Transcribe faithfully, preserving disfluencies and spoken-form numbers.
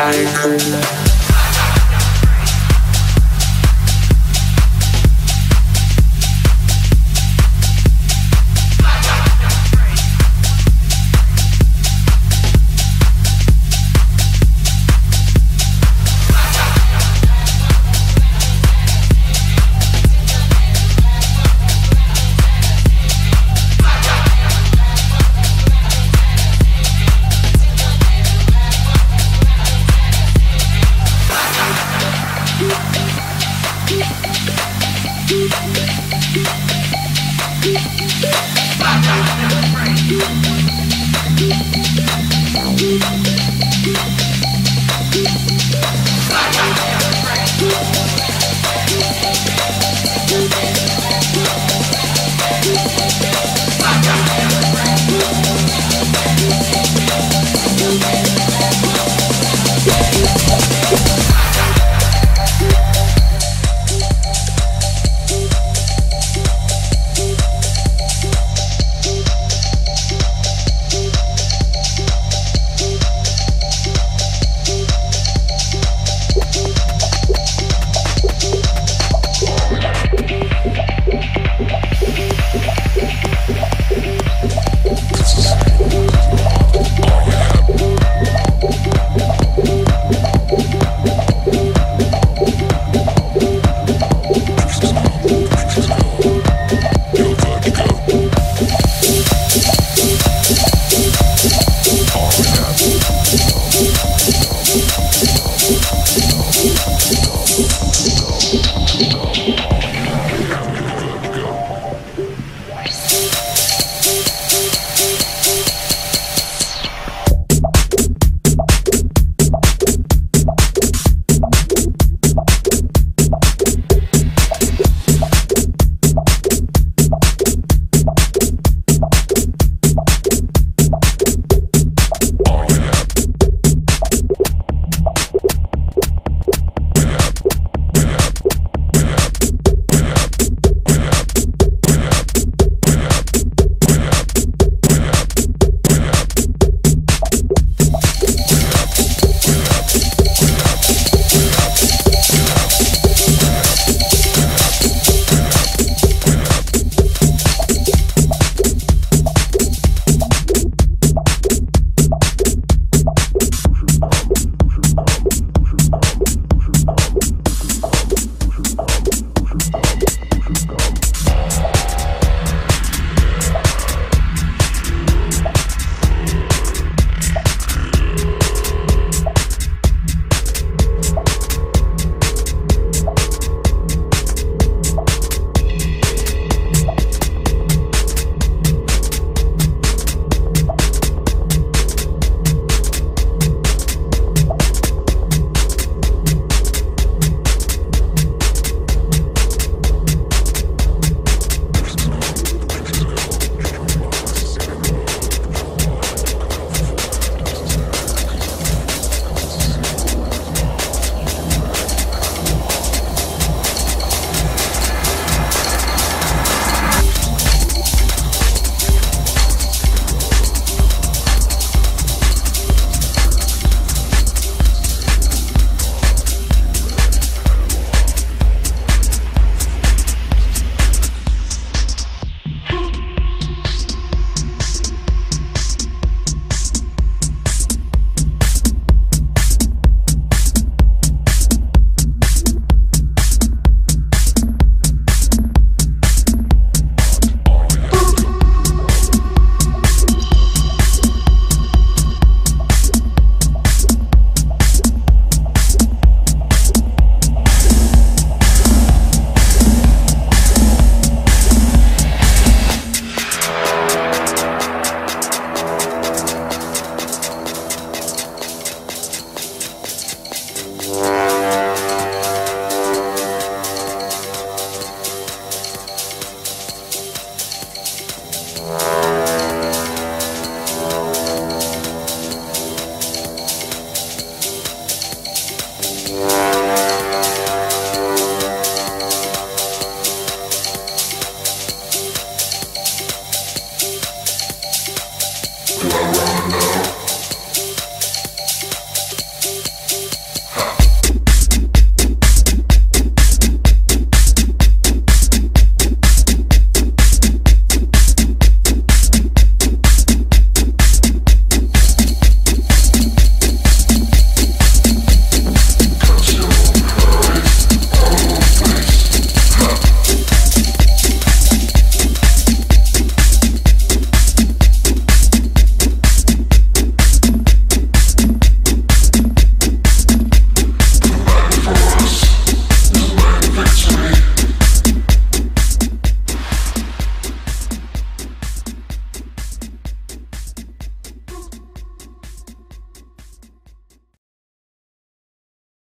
Tycoon. Bye.